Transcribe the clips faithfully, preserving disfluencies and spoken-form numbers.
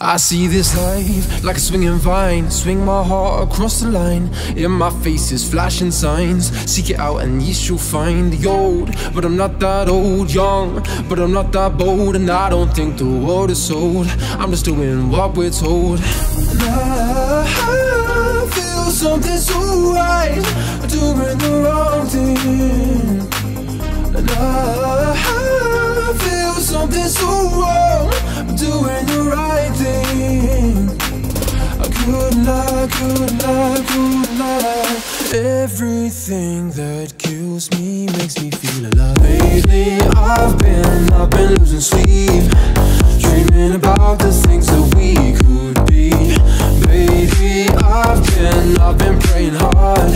I see this life like a swinging vine. Swing my heart across the line. In my face is flashing signs. Seek it out and ye shall find. The old, but I'm not that old. Young, but I'm not that bold. And I don't think the world is sold. I'm just doing what we're told. And I feel something so right, doing the wrong thing. And I feel something so wrong, doing the right thing. I could not, could not, could not. Everything that kills me makes me feel alive. Lately I've been, I've been losing sleep, dreaming about the things that we could be. Baby, I've been, I've been praying hard.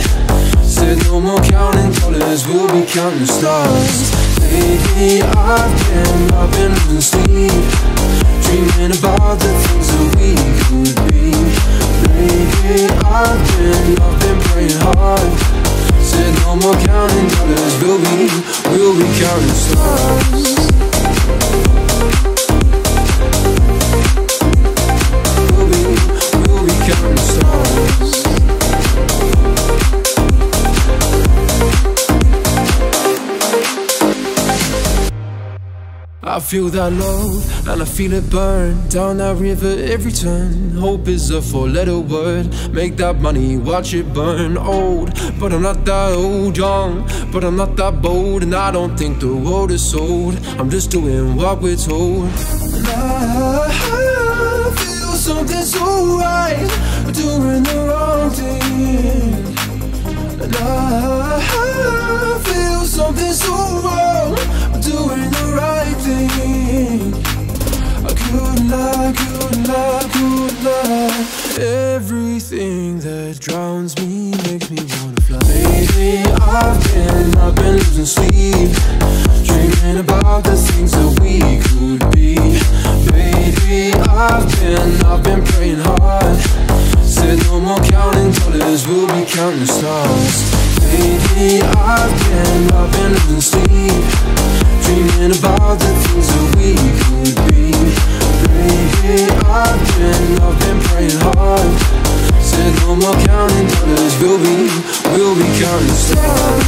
Said no more counting dollars, we'll be counting stars. Lately I've been, I've been losing sleep, dreaming about the things that we could be. Baby, I've been, I've been praying hard. Said no more counting dollars, we'll be, we'll be counting stars. We'll be, we'll be counting stars. I feel that love and I feel it burn down that river every turn. Hope is a four-letter word. Make that money, watch it burn. Old, but I'm not that old. Young, but I'm not that bold. And I don't think the world is sold. I'm just doing what we're told. And I feel something so right, doing the wrong thing. And I feel something so wrong, doing the right thing. I could not, could not, could not. Everything that drowns me makes me wanna fly. Lately I've been, I've been losing sleep, dreaming about the things that we could be. Baby, I've been, I've been praying hard. Said no more counting dollars, we'll be counting stars. Lately I've been, I've been losing sleep, dreaming about the things that we could be. Baby, I've been, I've been praying hard. Said no more counting dollars, we'll be, we'll be counting stars.